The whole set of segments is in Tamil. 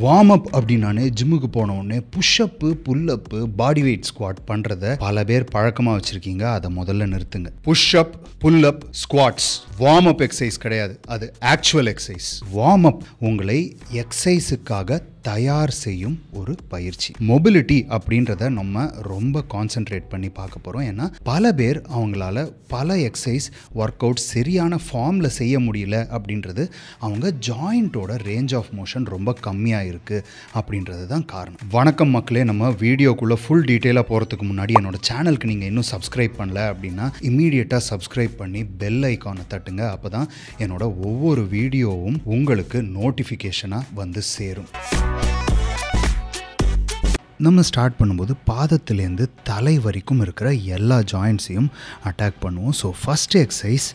வார்ம் அப் அப்படினானே ஜிம்முக்கு போன உடனே push up pull up body weight squat பண்றத பல பேர் பழக்கமா வச்சிருக்கீங்க. அதை முதல்ல நிறுத்துங்க. Push up pull up squats warm up exercise கிடையாது, அது ஆக்சுவல் எக்ஸசைஸ். வார்ம் அப் உங்களை எக்ஸசைஸுக்காக தயார் செய்யும் ஒரு பயிற்சி. மொபிலிட்டி அப்படின்றத நம்ம ரொம்ப கான்சென்ட்ரேட் பண்ணி பார்க்க போகிறோம். ஏன்னா பல பேர் அவங்களால பல எக்ஸசைஸ் ஒர்க் அவுட் சரியான ஃபார்மில் செய்ய முடியல அப்படின்றது அவங்க ஜாயிண்ட்டோட ரேஞ்ச் ஆஃப் மோஷன் ரொம்ப கம்மியாக இருக்குது அப்படின்றது தான் காரணம். வணக்கம் மக்களே, நம்ம வீடியோக்குள்ளே ஃபுல் டீட்டெயிலாக போகிறதுக்கு முன்னாடி என்னோட சேனலுக்கு நீங்கள் இன்னும் சப்ஸ்கிரைப் பண்ணல அப்படின்னா இமீடியட்டாக சப்ஸ்கிரைப் பண்ணி பெல் ஐக்கானை தட்டுங்க. அப்போ தான் என்னோட ஒவ்வொரு வீடியோவும் உங்களுக்கு நோட்டிஃபிகேஷனாக வந்து சேரும். நம்ம ஸ்டார்ட் பண்ணும்போது பாதத்துலேருந்து தலை வரைக்கும் இருக்கிற எல்லா ஜாயிண்ட்ஸையும் அட்டாக் பண்ணுவோம். So first exercise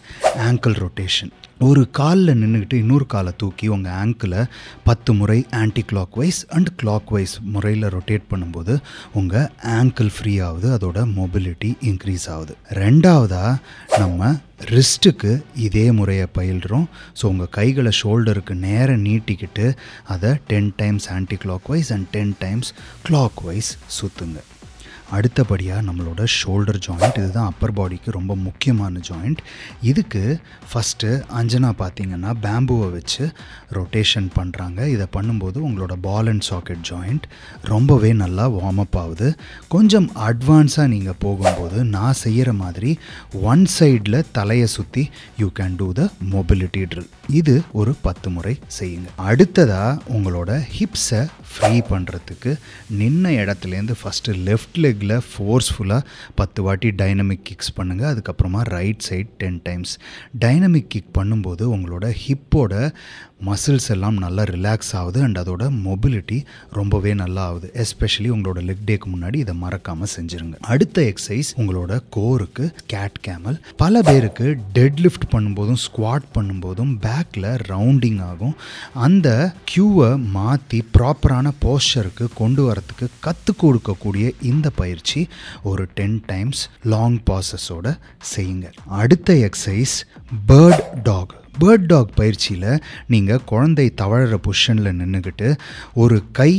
ankle rotation. ஒரு காலில் நின்றுக்கிட்டு இன்னொரு காலை தூக்கி உங்கள் ஆங்கிளை 10 முறை anticlockwise and clockwise முறையில் ரொட்டேட் பண்ணும்போது உங்கள் ஆங்கிள் ஃப்ரீ ஆகுது, அதோட மொபிலிட்டி இன்க்ரீஸ் ஆகுது. ரெண்டாவதாக நம்ம ரிஸ்ட்டுக்கு இதே முறையை பயில்கிறோம். ஸோ உங்கள் கைகளை ஷோல்டருக்கு நேராக நீட்டிக்கிட்டு அதை 10 times anticlockwise and 10 times clockwise சுற்றுங்க. அடுத்தபடியாக நம்மளோட ஷோல்டர் ஜாயிண்ட், இதுதான் அப்பர் பாடிக்கு ரொம்ப முக்கியமான ஜாயிண்ட். இதுக்கு ஃபஸ்ட்டு அஞ்சனா பார்த்தீங்கன்னா பேம்புவை வச்சு ரொட்டேஷன் பண்ணுறாங்க. இதை பண்ணும்போது உங்களோட பால் அண்ட் சாக்கெட் ஜாயிண்ட் ரொம்பவே நல்லா வார்ம் அப் ஆகுது. கொஞ்சம் அட்வான்ஸாக நீங்கள் போகும்போது நான் செய்கிற மாதிரி ஒன் சைடில் தலையை சுற்றி you can do the mobility drill. இது ஒரு 10 முறை செய்யுங்க. அடுத்ததாக உங்களோட ஹிப்ஸை ஃப்ரீ பண்ணுறதுக்கு நின்ன இடத்துலேருந்து ஃபஸ்ட்டு லெஃப்ட் லெக்கில் ஃபோர்ஸ்ஃபுல்லாக 10 வாட்டி டைனமிக் கிக்ஸ் பண்ணுங்கள். அதுக்கப்புறமா right side 10 times dynamic kick பண்ணும்போது உங்களோட ஹிப்போட மசில்ஸ் எல்லாம் நல்லா ரிலாக்ஸ் ஆகுது அண்ட் அதோட மொபிலிட்டி ரொம்பவே நல்லா ஆகுது. எஸ்பெஷலி உங்களோட லெக் டேக்கு முன்னாடி இதை மறக்காமல் செஞ்சுருங்க. அடுத்த எக்ஸசைஸ் உங்களோட கோருக்கு கேட் கேமல். பல பேருக்கு டெட் லிஃப்ட் பண்ணும்போதும் ஸ்குவாட் பண்ணும்போதும் பேக்கில் ரவுண்டிங் ஆகும். அந்த கியூவை மாற்றி ப்ராப்பரான போஸ்டருக்கு கொண்டு வரத்துக்கு கற்றுக் கொடுக்கக்கூடிய இந்த பயிற்சி ஒரு 10 டைம்ஸ் லாங் பாசஸோட செய்யுங்க. அடுத்த exercise bird dog. Bird dog பயிற்சியில் நீங்கள் குழந்தை தவழற பொசிஷனில் நின்றுக்கிட்டு ஒரு கை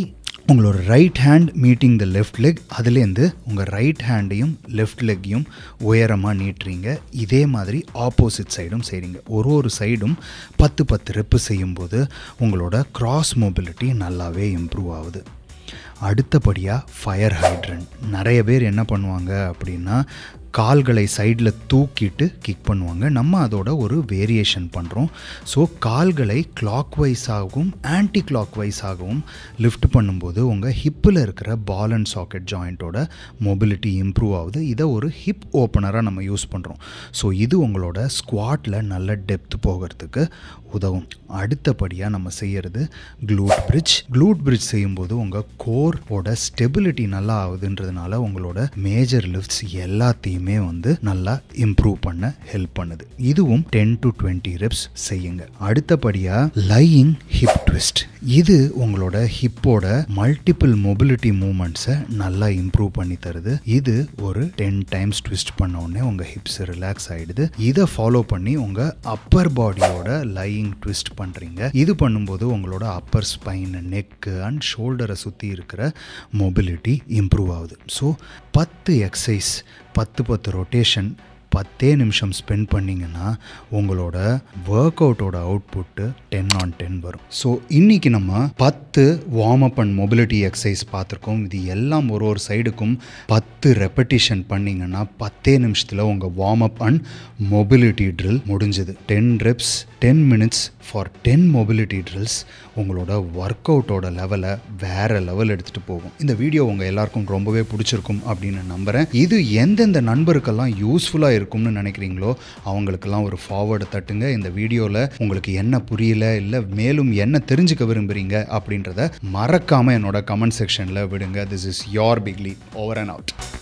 உங்களோட right hand meeting the left leg, அதுலேருந்து உங்கள் ரைட் ஹேண்டையும் லெஃப்ட் லெக்கையும் உயரமாக நீட்டுறீங்க. இதே மாதிரி ஆப்போசிட் சைடும் செய்கிறீங்க. ஒரு சைடும் 10 10 ரெப்பு செய்யும்போது உங்களோட க்ராஸ் மொபிலிட்டி நல்லாவே இம்ப்ரூவ் ஆகுது. அடுத்தபடியாக ஃபயர் ஹைட்ரண்ட். நிறைய பேர் என்ன பண்ணுவாங்க அப்படின்னா கால்களை சைடில் தூக்கிட்டு கிக் பண்ணுவாங்க. நம்ம அதோட ஒரு வேரியேஷன் பண்ணுறோம். ஸோ கால்களை கிளாக் வைஸாகவும் ஆன்டி கிளாக் வைஸாகவும் லிஃப்ட் பண்ணும்போது உங்கள் ஹிப்பில் இருக்கிற பால் அண்ட் சாக்கெட் ஜாயிண்ட்டோட மொபிலிட்டி இம்ப்ரூவ் ஆகுது. இதை ஒரு ஹிப் ஓப்பனராக நம்ம யூஸ் பண்ணுறோம். ஸோ இது உங்களோட ஸ்குவாட்டில் நல்ல டெப்த் போகிறதுக்கு உதவும். அடுத்தபடியாக நம்ம செய்கிறது க்ளூட் பிரிட்ஜ். க்ளூட் பிரிட்ஜ் செய்யும்போது உங்கள் கோரோட ஸ்டெபிலிட்டி நல்லா ஆகுதுன்றதுனால உங்களோட மேஜர் லிஃப்ட்ஸ் எல்லாத்தையும் வந்து நல்லா இம்ப்ரூவ் பண்ண ஹெல்ப் பண்ணுது. இதுவும் 10 to 20 ரெப்ஸ் செய்யுங்க. அடுத்தபடியா லையிங் ஹிப் ட்விஸ்ட். இது உங்களோட ஹிப்போட மல்டிபிள் மொபிலிட்டி மூவ்மெண்ட்ஸை நல்லா இம்ப்ரூவ் பண்ணி தருது. இது ஒரு 10 டைம்ஸ் ட்விஸ்ட் பண்ண உடனே உங்க ஹிப்ஸ் ரிலாக்ஸ் ஆயிடுது. இதை ஃபாலோ பண்ணி உங்க அப்பர் பாடியோட லையிங் ட்விஸ்ட் பண்றீங்க. இது பண்ணும்போது உங்களோட அப்பர் ஸ்பைன், நெக் அண்ட் ஷோல்டரை சுற்றி இருக்கிற மொபிலிட்டி இம்ப்ரூவ் ஆகுது. ஸோ 10 எக்ஸசைஸ் 10 10 ரொட்டேஷன் 10 நிமிஷம் ஸ்பெண்ட் பண்ணிங்கன்னா உங்களோட ஒர்க் அவுட்டோட அவுட்புட்டு 10 on 10 வரும். ஸோ இன்றைக்கி நம்ம 10 warm up and mobility exercise பார்த்துருக்கோம். இது எல்லாம் ஒரு சைடுக்கும் 10 ரெப்படிஷன் பண்ணிங்கன்னா 10 நிமிஷத்தில் உங்கள் warm up and mobility drill முடிஞ்சுது. 10 reps 10 minutes for 10 mobility drills உங்களோட ஒர்க் அவுட்டோட லெவலை வேறு லெவல் எடுத்துகிட்டு போகும். இந்த வீடியோ உங்கள் எல்லாருக்கும் ரொம்பவே பிடிச்சிருக்கும் அப்படின்னு நம்புகிறேன். இது எந்தெந்த நண்பருக்கெல்லாம் யூஸ்ஃபுல்லாக இருக்கும்னு நினைக்கிறீங்களோ அவங்களுக்கெல்லாம் ஒரு ஃபார்வர்டு தட்டுங்க. இந்த வீடியோவில் உங்களுக்கு என்ன புரியல, இல்லை மேலும் என்ன தெரிஞ்சுக்க விரும்புகிறீங்க அப்படின்றத மறக்காமல் என்னோட கமெண்ட் செக்ஷனில் விடுங்க. திஸ் இஸ் யோர் பிக்லி, ஓவர் அண்ட் அவுட்.